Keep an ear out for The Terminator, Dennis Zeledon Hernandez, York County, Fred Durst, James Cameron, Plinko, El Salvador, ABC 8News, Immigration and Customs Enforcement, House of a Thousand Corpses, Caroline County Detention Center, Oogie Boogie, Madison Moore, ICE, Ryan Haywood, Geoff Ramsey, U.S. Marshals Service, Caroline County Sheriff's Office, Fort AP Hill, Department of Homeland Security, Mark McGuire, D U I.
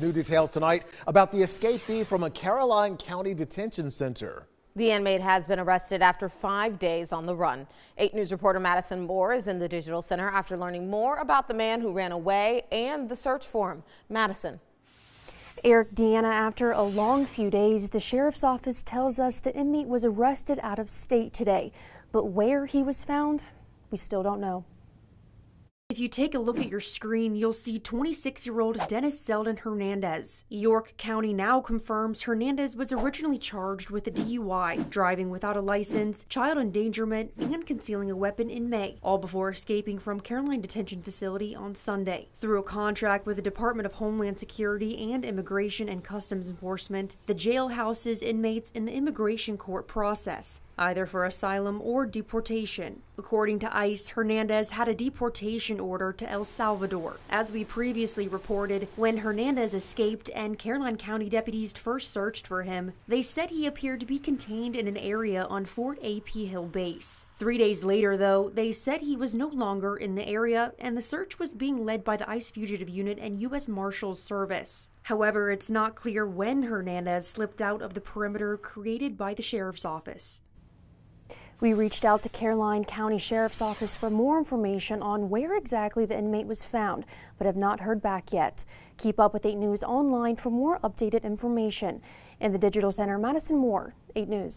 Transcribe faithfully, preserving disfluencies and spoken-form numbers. New details tonight about the escapee from a Caroline County detention center. The inmate has been arrested after five days on the run. Eight News reporter Madison Moore is in the Digital Center after learning more about the man who ran away and the search for him. Madison. Eric, Deanna, after a long few days, the sheriff's office tells us the inmate was arrested out of state today, but where he was found, we still don't know. If you take a look at your screen, you'll see twenty-six-year-old Dennis Zeledon Hernandez. York County now confirms Hernandez was originally charged with a D U I, driving without a license, child endangerment, and concealing a weapon in May, all before escaping from Caroline Detention Facility on Sunday. Through a contract with the Department of Homeland Security and Immigration and Customs Enforcement, the jail houses inmates in the immigration court process, either for asylum or deportation. According to ICE, Hernandez had a deportation order to El Salvador. As we previously reported, when Hernandez escaped and Caroline County deputies first searched for him, they said he appeared to be contained in an area on Fort A P Hill base. Three days later, though, they said he was no longer in the area and the search was being led by the ICE Fugitive Unit and U S Marshals Service. However, it's not clear when Hernandez slipped out of the perimeter created by the sheriff's office. We reached out to Caroline County Sheriff's Office for more information on where exactly the inmate was found, but have not heard back yet. Keep up with eight News online for more updated information. In the Digital Center, Madison Moore, eight News.